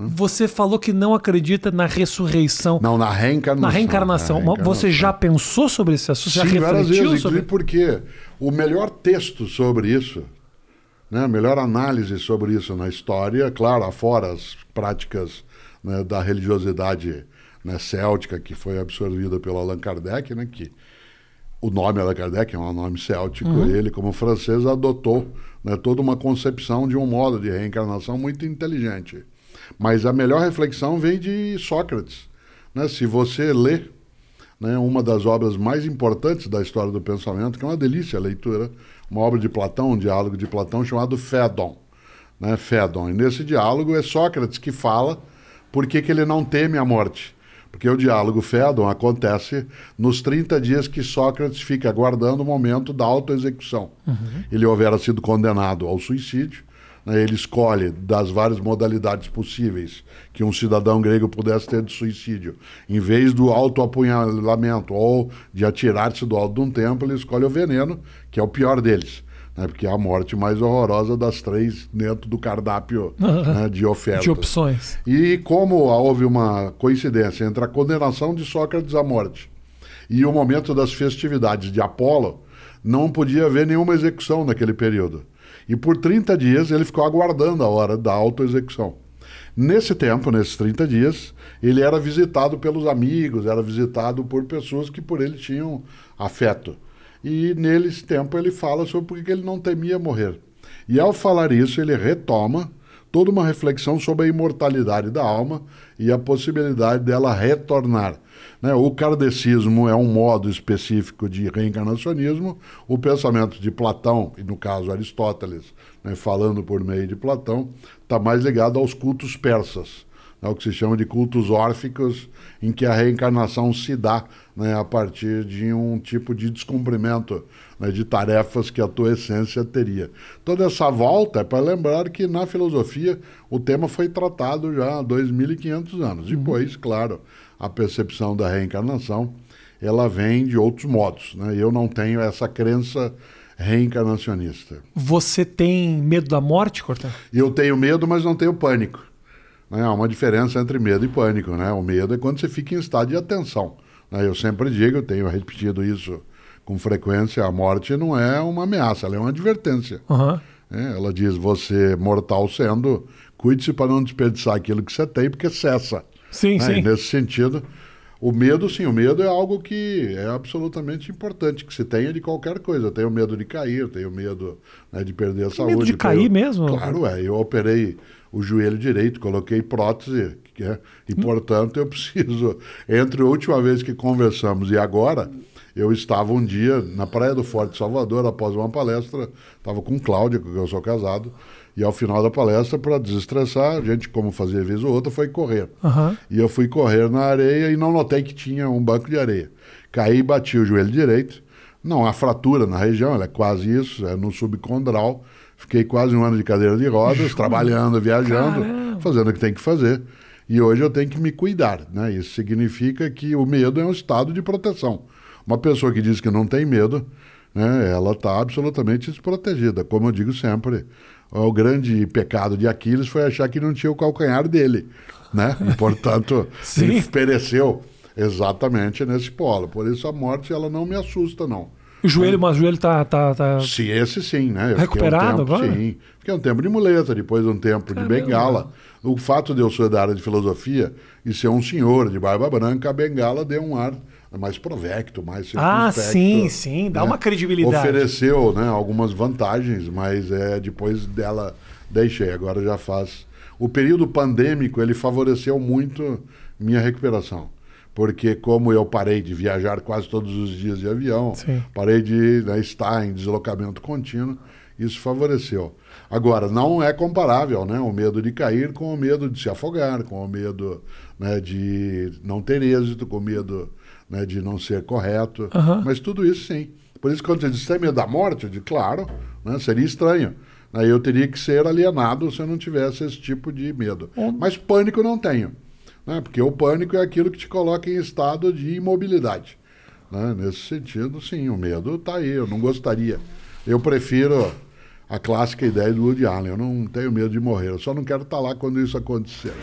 Você falou que não acredita na ressurreição. Não, na reencarnação. Na reencarnação. Você já pensou sobre esse assunto? Sim, já refletiu várias vezes, sobre... Porque o melhor texto sobre isso, né, a melhor análise sobre isso na história, claro, afora as práticas, né, da religiosidade, né, céltica, que foi absorvida pelo Allan Kardec, né, que o nome Allan Kardec é um nome céltico, ele, como francês, adotou, né, toda uma concepção de um modo de reencarnação muito inteligente. Mas a melhor reflexão vem de Sócrates, né? Se você lê, né, uma das obras mais importantes da história do pensamento, que é uma delícia a leitura, uma obra de Platão, um diálogo de Platão chamado Fédon, né? Fédon. E nesse diálogo é Sócrates que fala por que que ele não teme a morte. Porque o diálogo Fédon acontece nos 30 dias que Sócrates fica aguardando o momento da autoexecução. Ele houvera sido condenado ao suicídio. Ele escolhe das várias modalidades possíveis que um cidadão grego pudesse ter de suicídio. Em vez do autoapunhalamento ou de atirar-se do alto de um templo, ele escolhe o veneno, que é o pior deles, né? Porque é a morte mais horrorosa das três dentro do cardápio, né, de ofertas. De opções. E como houve uma coincidência entre a condenação de Sócrates à morte e o momento das festividades de Apolo, não podia haver nenhuma execução naquele período. E por 30 dias ele ficou aguardando a hora da autoexecução. Nesse tempo, nesses 30 dias, ele era visitado pelos amigos, era visitado por pessoas que por ele tinham afeto. E nesse tempo ele fala sobre por que ele não temia morrer. E ao falar isso, ele retoma toda uma reflexão sobre a imortalidade da alma e a possibilidade dela retornar. Né? O kardecismo é um modo específico de reencarnacionismo, o pensamento de Platão, e no caso Aristóteles, né, falando por meio de Platão, está mais ligado aos cultos persas, né, o que se chama de cultos órficos, em que a reencarnação se dá, né, a partir de um tipo de descumprimento, né, de tarefas que a tua essência teria. Toda essa volta é para lembrar que na filosofia o tema foi tratado já há 2.500 anos. Depois, claro, a percepção da reencarnação, ela vem de outros modos, né? Eu não tenho essa crença reencarnacionista. Você tem medo da morte, Cortá? Eu tenho medo, mas não tenho pânico. Há uma diferença entre medo e pânico, né? O medo é quando você fica em estado de atenção. Eu sempre digo, eu tenho repetido isso com frequência, a morte não é uma ameaça, ela é uma advertência. Ela diz, você mortal sendo, cuide-se para não desperdiçar aquilo que você tem, porque cessa. Sim. Nesse sentido, o medo, sim, o medo é algo que é absolutamente importante, que se tenha de qualquer coisa. Eu tenho medo de cair, tenho medo, né, de perder a saúde. Medo de cair mesmo? Claro, eu operei o joelho direito, coloquei prótese, e portanto eu preciso... Entre a última vez que conversamos e agora, eu estava um dia na Praia do Forte, Salvador, após uma palestra, estava com Cláudia, que eu sou casado, e ao final da palestra, para desestressar, a gente, como fazia vez ou outra, foi correr. E eu fui correr na areia e não notei que tinha um banco de areia. Caí e bati o joelho direito. Não há fratura na região, ela é quase isso, é no subcondral. Fiquei quase um ano de cadeira de rodas, trabalhando, viajando, fazendo o que tem que fazer. E hoje eu tenho que me cuidar, né? Isso significa que o medo é um estado de proteção. Uma pessoa que diz que não tem medo, né, ela está absolutamente desprotegida. Como eu digo sempre, o grande pecado de Aquiles foi achar que não tinha o calcanhar dele, né? E, portanto, ele pereceu exatamente nesse polo. Por isso a morte, ela não me assusta, não. O joelho, mas o joelho tá... Sim, esse sim, né? Eu recuperado agora? Sim. Fiquei um tempo de muleta, depois um tempo de bengala. O fato de eu ser da área de filosofia e ser um senhor de barba branca, a bengala deu um ar mais provecto, mais circunspecto. Sim, dá, né, uma credibilidade. Ofereceu, né, algumas vantagens, mas depois dela deixei, agora já faz. O período pandêmico, ele favoreceu muito minha recuperação. Porque como eu parei de viajar quase todos os dias de avião, parei de, né, estar em deslocamento contínuo, isso favoreceu. Agora, não é comparável, né, o medo de cair com o medo de se afogar, com o medo, né, de não ter êxito, com o medo, né, de não ser correto. Mas tudo isso, sim. Por isso, quando você diz, tem medo da morte? Eu digo, claro, né, seria estranho. Aí eu teria que ser alienado se eu não tivesse esse tipo de medo. Mas pânico não tenho. Porque o pânico é aquilo que te coloca em estado de imobilidade. Nesse sentido, sim, o medo está aí. Eu não gostaria. Eu prefiro a clássica ideia do Woody Allen: eu não tenho medo de morrer, eu só não quero estar lá quando isso acontecer.